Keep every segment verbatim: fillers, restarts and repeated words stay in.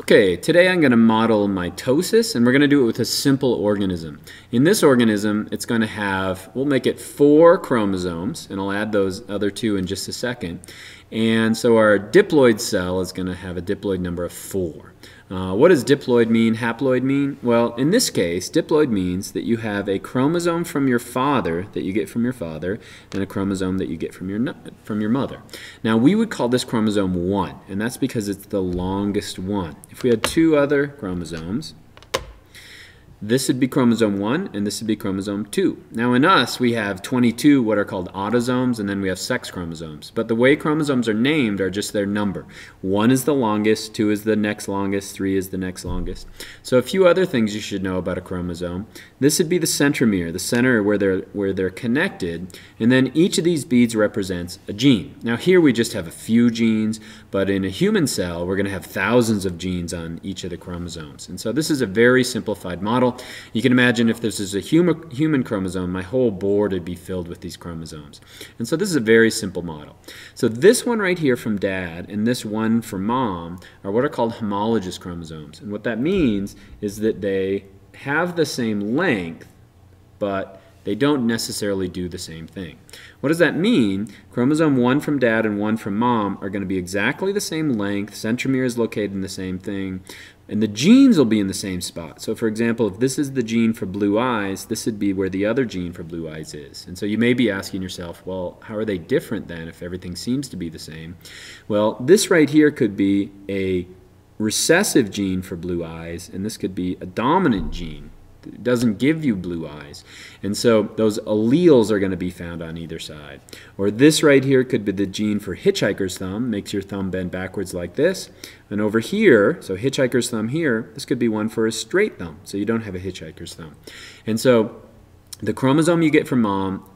Okay, today I'm going to model mitosis, and we're going to do it with a simple organism. In this organism, it's going to have, we'll make it four chromosomes, and I'll add those other two in just a second. And so our diploid cell is going to have a diploid number of four. Uh, what does diploid mean, haploid mean? Well, in this case, diploid means that you have a chromosome from your father that you get from your father and a chromosome that you get from your, from your mother. Now, we would call this chromosome one, and that's because it's the longest one. If we had two other chromosomes, this would be chromosome one, and this would be chromosome two. Now in us, we have twenty-two what are called autosomes, and then we have sex chromosomes. But the way chromosomes are named are just their number. One is the longest, two is the next longest, three is the next longest. So a few other things you should know about a chromosome. This would be the centromere, the center where they're, where they're connected, and then each of these beads represents a gene. Now here we just have a few genes, but in a human cell, we're going to have thousands of genes on each of the chromosomes. And so this is a very simplified model. You can imagine if this is a human, human chromosome, my whole board would be filled with these chromosomes. And so this is a very simple model. So this one right here from dad and this one from mom are what are called homologous chromosomes. And what that means is that they have the same length, but they don't necessarily do the same thing. What does that mean? Chromosome one from dad and one from mom are going to be exactly the same length. Centromere is located in the same thing. And the genes will be in the same spot. So for example, if this is the gene for blue eyes, this would be where the other gene for blue eyes is. And so you may be asking yourself, well, how are they different then if everything seems to be the same? Well, this right here could be a recessive gene for blue eyes, and this could be a dominant gene. It doesn't give you blue eyes. And so those alleles are going to be found on either side. Or this right here could be the gene for hitchhiker's thumb, makes your thumb bend backwards like this. And over here, so hitchhiker's thumb here, this could be one for a straight thumb, so you don't have a hitchhiker's thumb. And so the chromosome you get from mom,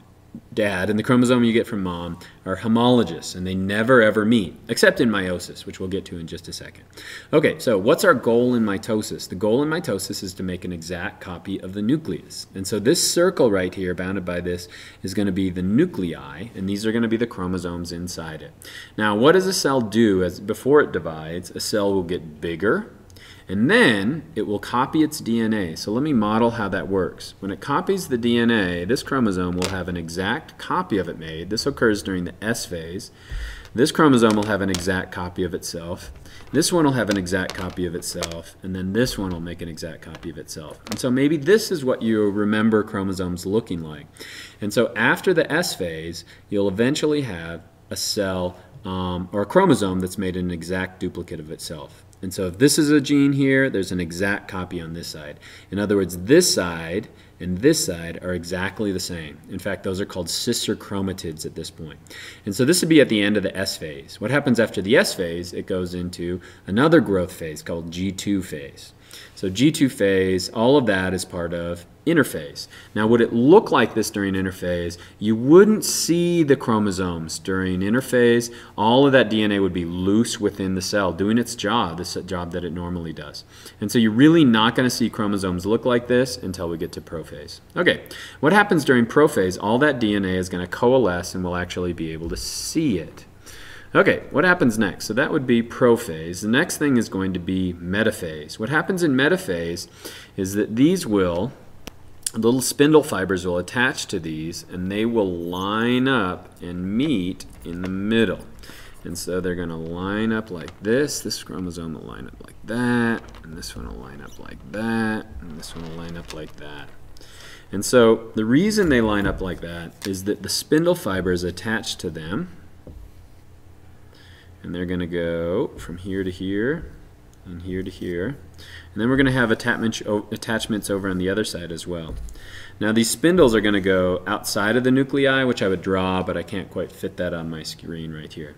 dad, and the chromosome you get from mom are homologous, and they never ever meet, except in meiosis, which we'll get to in just a second. Okay, so what's our goal in mitosis? The goal in mitosis is to make an exact copy of the nucleus. And so this circle right here, bounded by this, is going to be the nuclei, and these are going to be the chromosomes inside it. Now, what does a cell do as before it divides? A cell will get bigger, and then it will copy its D N A. So let me model how that works. When it copies the D N A, this chromosome will have an exact copy of it made. This occurs during the S phase. This chromosome will have an exact copy of itself. This one will have an exact copy of itself. And then this one will make an exact copy of itself. And so maybe this is what you remember chromosomes looking like. And so after the S phase, you'll eventually have a cell um, or a chromosome that's made an exact duplicate of itself. And so if this is a gene here, there's an exact copy on this side. In other words, this side and this side are exactly the same. In fact, those are called sister chromatids at this point. And so this would be at the end of the S phase. What happens after the S phase? It goes into another growth phase called G two phase. So G two phase, all of that is part of interphase. Now, would it look like this during interphase? You wouldn't see the chromosomes during interphase. All of that D N A would be loose within the cell, doing its job, the job that it normally does. And so you're really not going to see chromosomes look like this until we get to prophase. Okay, what happens during prophase? All that D N A is going to coalesce and we'll actually be able to see it. Okay, what happens next? So that would be prophase. The next thing is going to be metaphase. What happens in metaphase is that these will, little spindle fibers will attach to these, and they will line up and meet in the middle. And so they're going to line up like this. This chromosome will line up like that, and this one will line up like that, and this one will line up like that. And so the reason they line up like that is that the spindle fibers attached to them, and they're going to go from here to here and here to here. And then we're going to have attachments over on the other side as well. Now these spindles are going to go outside of the nuclei, which I would draw, but I can't quite fit that on my screen right here.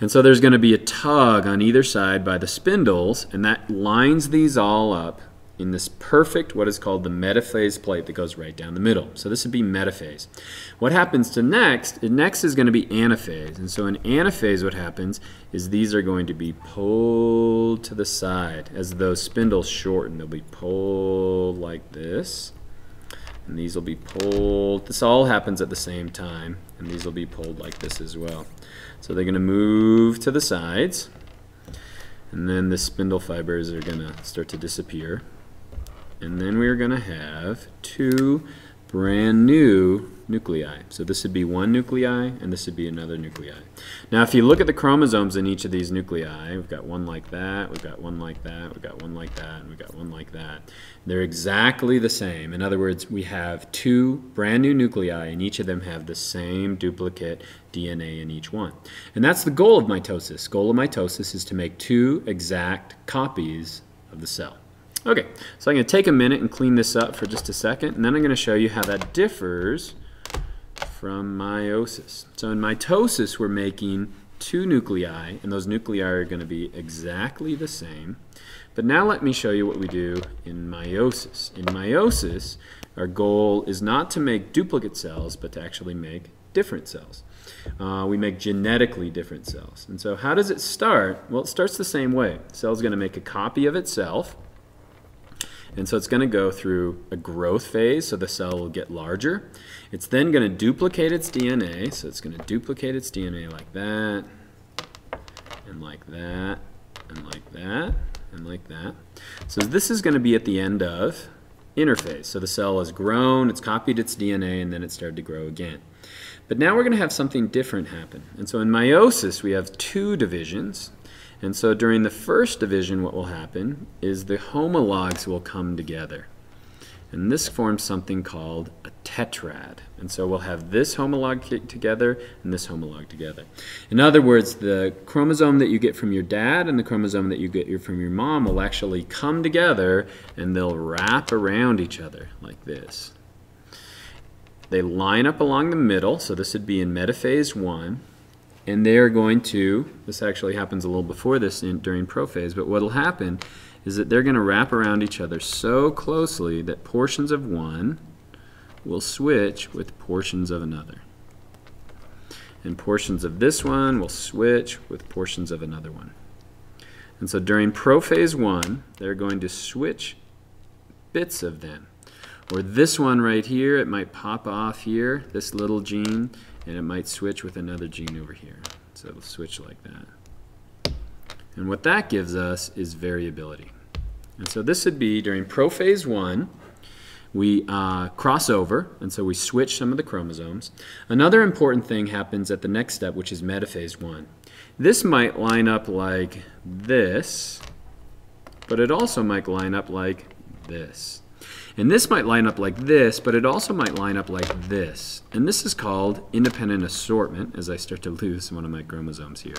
And so there's going to be a tug on either side by the spindles, and that lines these all up in this perfect, what is called the metaphase plate that goes right down the middle. So this would be metaphase. What happens to next, next is going to be anaphase. And so in anaphase what happens is these are going to be pulled to the side. As those spindles shorten, they'll be pulled like this. and these will be pulled. This all happens at the same time, and these will be pulled like this as well. So they're going to move to the sides, and then the spindle fibers are going to start to disappear. And then we're going to have two brand new nuclei. So this would be one nuclei, and this would be another nuclei. Now if you look at the chromosomes in each of these nuclei, we've got one like that, we've got one like that, we've got one like that, and we've got one like that. They're exactly the same. In other words, we have two brand new nuclei, and each of them have the same duplicate D N A in each one. And that's the goal of mitosis. Goal of mitosis is to make two exact copies of the cell. Okay, so I'm going to take a minute and clean this up for just a second, and then I'm going to show you how that differs from meiosis. So in mitosis, we're making two nuclei, and those nuclei are going to be exactly the same. But now let me show you what we do in meiosis. In meiosis, our goal is not to make duplicate cells, but to actually make different cells. Uh, we make genetically different cells. And so how does it start? Well, it starts the same way. The cell's going to make a copy of itself. And so it's going to go through a growth phase, so the cell will get larger. It's then going to duplicate its D N A, so it's going to duplicate its D N A like that, and like that, and like that, and like that. So this is going to be at the end of interphase. So the cell has grown, it's copied its D N A, and then it started to grow again. But now we're going to have something different happen. And so in meiosis, we have two divisions. And so during the first division, what will happen is the homologs will come together. And this forms something called a tetrad. And so we'll have this homolog together and this homolog together. In other words, the chromosome that you get from your dad and the chromosome that you get from your mom will actually come together, and they'll wrap around each other like this. They line up along the middle, so this would be in metaphase one. And they're going to, this actually happens a little before this in, during prophase, but what will happen is that they're going to wrap around each other so closely that portions of one will switch with portions of another. And portions of this one will switch with portions of another one. And so during prophase one, they're going to switch bits of them. Or this one right here, it might pop off here, this little gene, and it might switch with another gene over here. So it'll switch like that. And what that gives us is variability. And so this would be during prophase one, we uh, cross over, and so we switch some of the chromosomes. Another important thing happens at the next step, which is metaphase one. This might line up like this, but it also might line up like this. And this might line up like this, but it also might line up like this. And this is called independent assortment, as I start to lose one of my chromosomes here.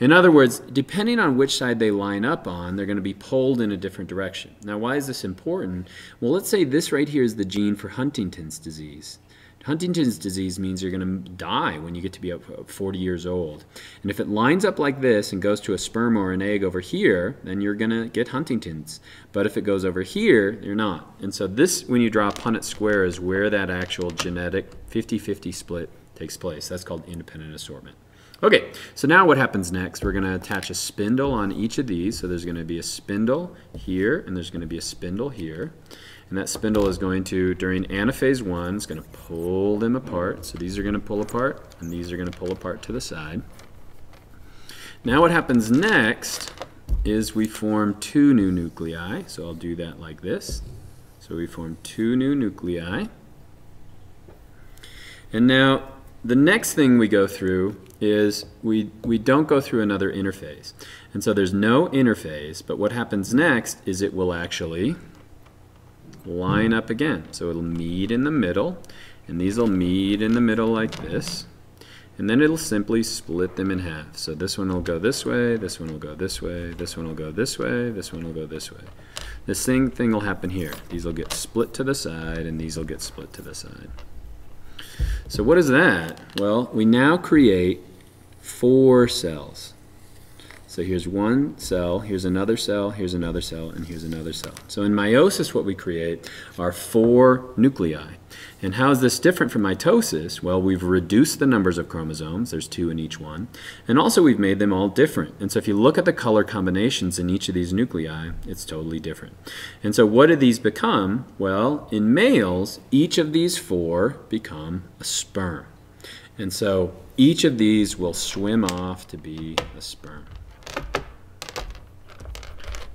In other words, depending on which side they line up on, they're going to be pulled in a different direction. Now, why is this important? Well, let's say this right here is the gene for Huntington's disease. Huntington's disease means you're going to die when you get to be forty years old. And if it lines up like this and goes to a sperm or an egg over here, then you're going to get Huntington's. But if it goes over here, you're not. And so this, when you draw a Punnett square, is where that actual genetic fifty fifty split takes place. That's called independent assortment. Okay, so now what happens next? We're going to attach a spindle on each of these. So there's going to be a spindle here, and there's going to be a spindle here. And that spindle is going to, during anaphase one, it's going to pull them apart. So these are going to pull apart, and these are going to pull apart to the side. Now what happens next is we form two new nuclei. So I'll do that like this. So we form two new nuclei. And now the next thing we go through is we, we don't go through another interphase. And so there's no interphase, but what happens next is it will actually line up again. So it'll meet in the middle, and these will meet in the middle like this, and then it'll simply split them in half. So this one will go this way, this one will go this way, this one will go this way, this one will go this way. The same thing will happen here. These will get split to the side, and these will get split to the side. So what is that? Well, we now create four cells. So here's one cell, here's another cell, here's another cell, and here's another cell. So in meiosis, what we create are four nuclei. And how is this different from mitosis? Well, we've reduced the numbers of chromosomes. There's two in each one. And also we've made them all different. And so if you look at the color combinations in each of these nuclei, it's totally different. And so what do these become? Well, in males, each of these four become a sperm. And so each of these will swim off to be a sperm.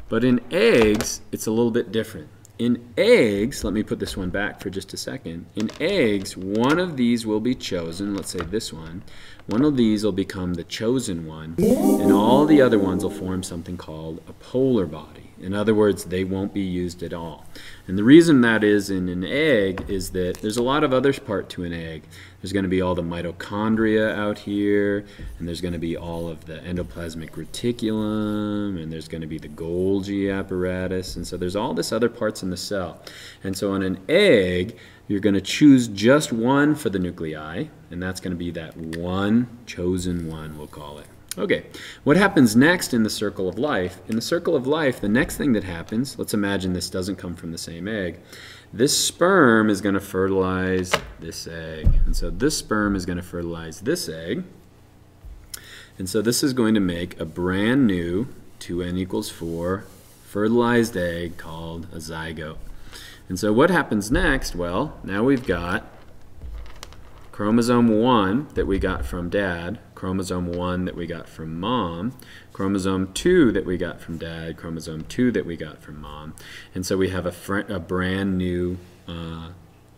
But in eggs, it's a little bit different. In eggs, let me put this one back for just a second. In eggs, one of these will be chosen. Let's say this one. One of these will become the chosen one, and all the other ones will form something called a polar body. In other words, they won't be used at all. And the reason that is in an egg is that there's a lot of other part to an egg. There's going to be all the mitochondria out here, and there's going to be all of the endoplasmic reticulum, and there's going to be the Golgi apparatus, and so there's all this other parts in the cell. And so in an egg, you're going to choose just one for the nuclei, and that's going to be that one chosen one, we'll call it. Okay, what happens next in the circle of life? In the circle of life, the next thing that happens, let's imagine this doesn't come from the same egg. This sperm is going to fertilize this egg. And so this sperm is going to fertilize this egg. And so this is going to make a brand new two n equals four fertilized egg called a zygote. And so what happens next? Well, now we've got chromosome one that we got from dad, chromosome one that we got from mom, chromosome two that we got from dad, chromosome two that we got from mom. And so we have a, fr a brand new uh,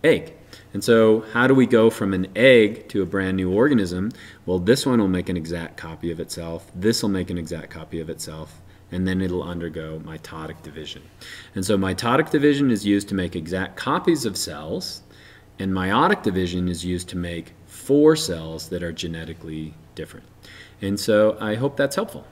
egg. And so how do we go from an egg to a brand new organism? Well, this one will make an exact copy of itself. This will make an exact copy of itself. And then it'll undergo mitotic division. And so mitotic division is used to make exact copies of cells, and meiotic division is used to make four cells that are genetically different. And so I hope that's helpful.